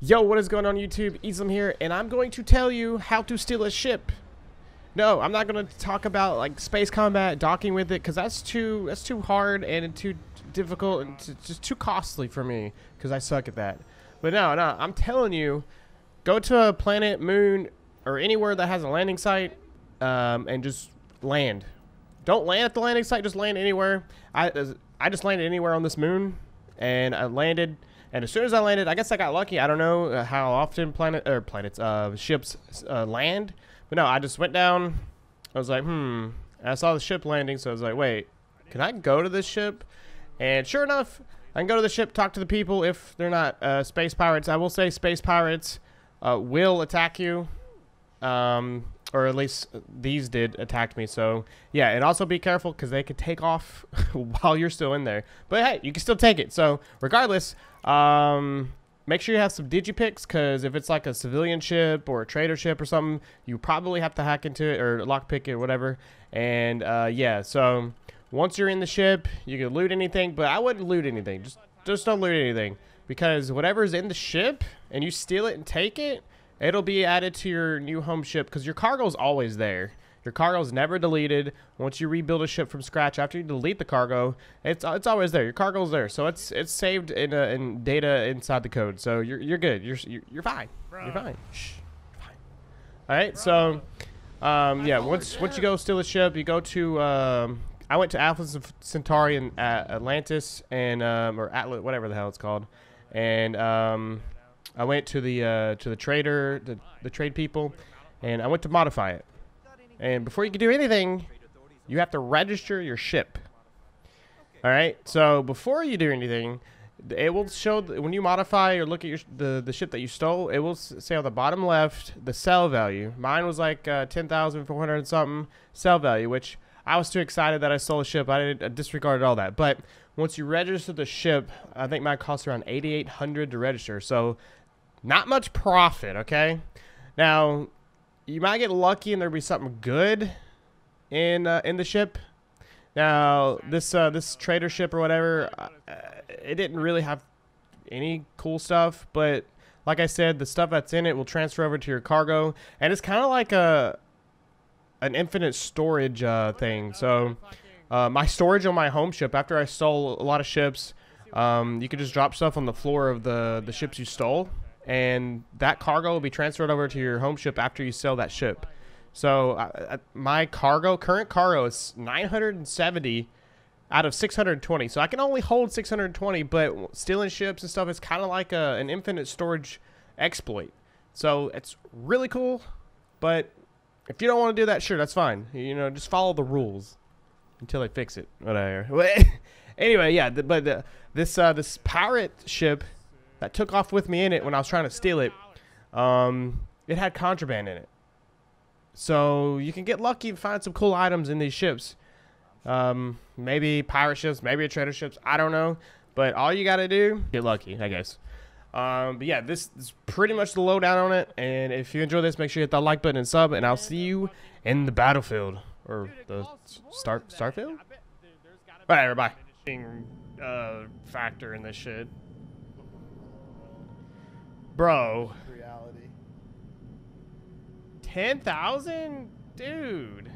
Yo, what is going on YouTube? Easelm here, and I'm going to tell you how to steal a ship. No, I'm not going to talk about like space combat, docking with it, because that's too hard and too difficult and just too costly for me, because I suck at that. But no, I'm telling you, go to a planet, moon, or anywhere that has a landing site, and just land. Don't land at the landing site, just land anywhere. I just landed anywhere on this moon, and I landed. And as soon as I landed, I guess I got lucky. I don't know how often ships land. But no, I just went down. I was like, And I saw the ship landing, so I was like, wait, can I go to this ship? And sure enough, I can go to the ship, talk to the people if they're not space pirates. I will say space pirates will attack you. Or at least these did attack me. So, yeah, and also be careful because they could take off while you're still in there. But, hey, you can still take it. So, regardless, make sure you have some digipics because if it's like a civilian ship or a trader ship or something, you probably have to hack into it or lockpick it or whatever. And, yeah, so once you're in the ship, you can loot anything. But I wouldn't loot anything. Just don't loot anything because whatever's in the ship and you steal it and take it, it'll be added to your new home ship because your cargo's always there. Your cargo's never deleted. Once you rebuild a ship from scratch, after you delete the cargo, it's always there. Your cargo's there, so it's saved in data inside the code. So you're good. You're fine. You're fine. Shh. You're fine. All right. So, yeah. Once you go steal a ship, you go to. I went to Atlas of Centauri and Atlantis and or Atlas, whatever the hell it's called, and I went to the trader, the trade people, and I went to modify it. And before you can do anything, you have to register your ship. All right. So before you do anything, it will show when you modify or look at your the ship that you stole. It will say on the bottom left the sell value. Mine was like 10,400 something sell value, which I was too excited that I stole a ship. I disregarded all that, but. Once you register the ship, I think mine costs around $8,800 to register. So, not much profit, okay? Now, you might get lucky and there'll be something good in the ship. Now, this trader ship or whatever, it didn't really have any cool stuff. But, like I said, the stuff that's in it will transfer over to your cargo. And it's kind of like an infinite storage thing. So... my storage on my home ship, after I stole a lot of ships, you could just drop stuff on the floor of the ships you stole, and that cargo will be transferred over to your home ship after you sell that ship. So my current cargo is 970 out of 620, so I can only hold 620, but stealing ships and stuff is kind of like an infinite storage exploit. So it's really cool, but if you don't want to do that, sure, that's fine. You know, just follow the rules. Until they fix it, whatever. Anyway, yeah, this pirate ship that took off with me in it when I was trying to steal it, it had contraband in it. So you can get lucky and find some cool items in these ships. Maybe pirate ships, maybe trader ships, I don't know. But all you gotta do, get lucky, I guess. But yeah, this is pretty much the lowdown on it. And if you enjoy this, make sure you hit that like button and sub, and I'll see you in the battlefield. Or the Starfield? Whatever, bye. Factor in this shit. Bro. 10,000? Dude.